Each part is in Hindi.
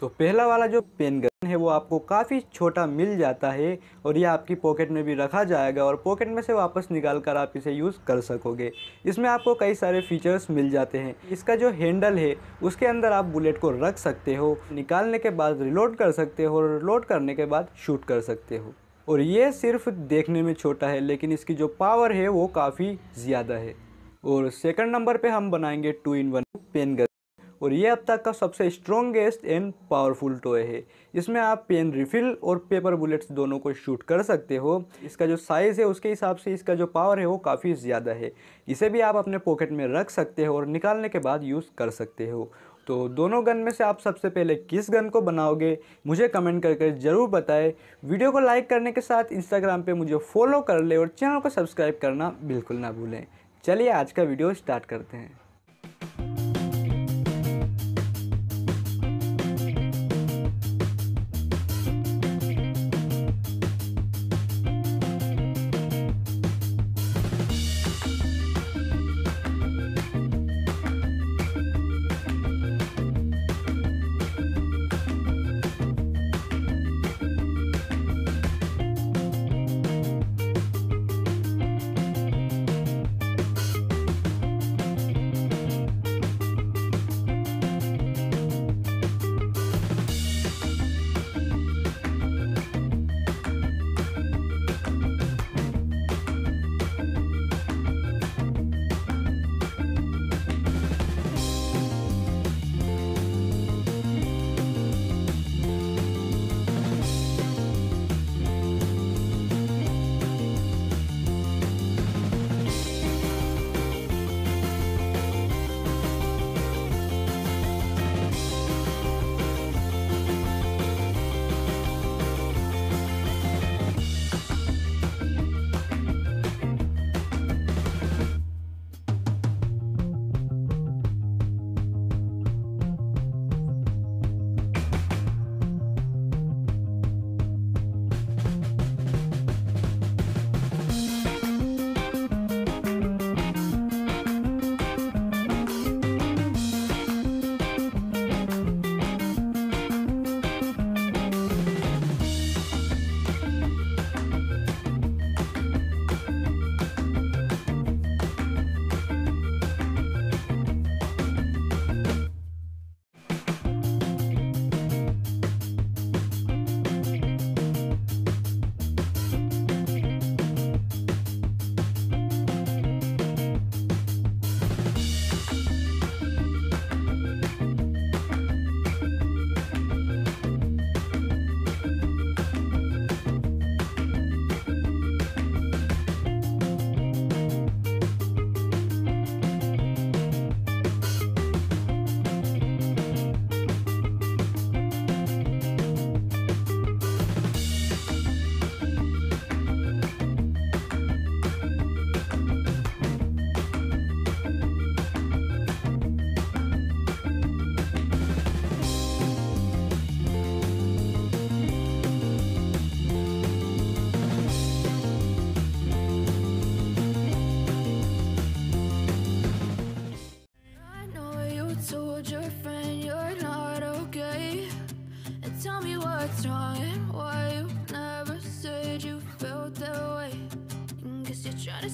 तो पहला वाला जो पेन गन है वो आपको काफ़ी छोटा मिल जाता है और यह आपकी पॉकेट में भी रखा जाएगा और पॉकेट में से वापस निकाल कर आप इसे यूज़ कर सकोगे। इसमें आपको कई सारे फीचर्स मिल जाते हैं। इसका जो हैंडल है उसके अंदर आप बुलेट को रख सकते हो, निकालने के बाद रिलोड कर सकते हो और रिलोड करने के बाद शूट कर सकते हो। और ये सिर्फ देखने में छोटा है लेकिन इसकी जो पावर है वो काफ़ी ज़्यादा है। और सेकंड नंबर पे हम बनाएंगे 2-in-1 पेन गन और ये अब तक का सबसे स्ट्रॉन्गेस्ट एंड पावरफुल टॉय है। इसमें आप पेन रिफिल और पेपर बुलेट्स दोनों को शूट कर सकते हो। इसका जो साइज़ है उसके हिसाब से इसका जो पावर है वो काफ़ी ज़्यादा है। इसे भी आप अपने पॉकेट में रख सकते हो और निकालने के बाद यूज़ कर सकते हो। तो दोनों गन में से आप सबसे पहले किस गन को बनाओगे मुझे कमेंट करके ज़रूर बताएं। वीडियो को लाइक करने के साथ इंस्टाग्राम पे मुझे फॉलो कर ले और चैनल को सब्सक्राइब करना बिल्कुल ना भूलें। चलिए आज का वीडियो स्टार्ट करते हैं।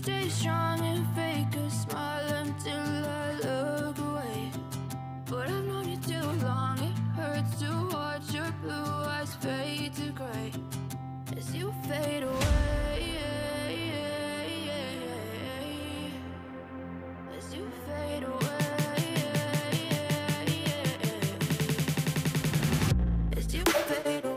Stay strong and fake a smile until I look away. But I've known you too long. It hurts to watch your blue eyes fade to gray as you fade away. As you fade away. As you fade away.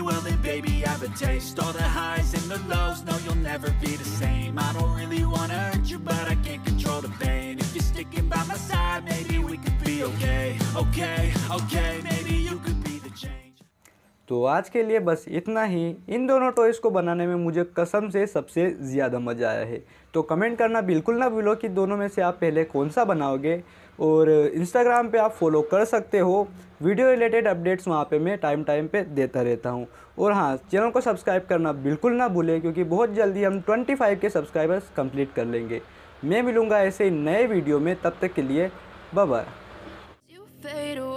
Well then baby I have a taste. All the highs and the lows, no you'll never be the same. I don't really wanna hurt you but I can't control the pain. If you're sticking by my side maybe we could be okay. Okay, okay, maybe you could be the change. तो आज के लिए बस इतना ही। इन दोनों टॉयज़ को बनाने में मुझे कसम से सबसे ज़्यादा मज़ा आया है। तो कमेंट करना बिल्कुल ना भूलो कि दोनों में से आप पहले कौन सा बनाओगे। और इंस्टाग्राम पे आप फॉलो कर सकते हो, वीडियो रिलेटेड अपडेट्स वहाँ पे मैं टाइम टाइम पे देता रहता हूँ। और हाँ, चैनल को सब्सक्राइब करना बिल्कुल ना भूलें क्योंकि बहुत जल्दी हम 25 के सब्सक्राइबर्स कंप्लीट कर लेंगे। मैं मिलूँगा ऐसे नए वीडियो में, तब तक के लिए बाय बाय।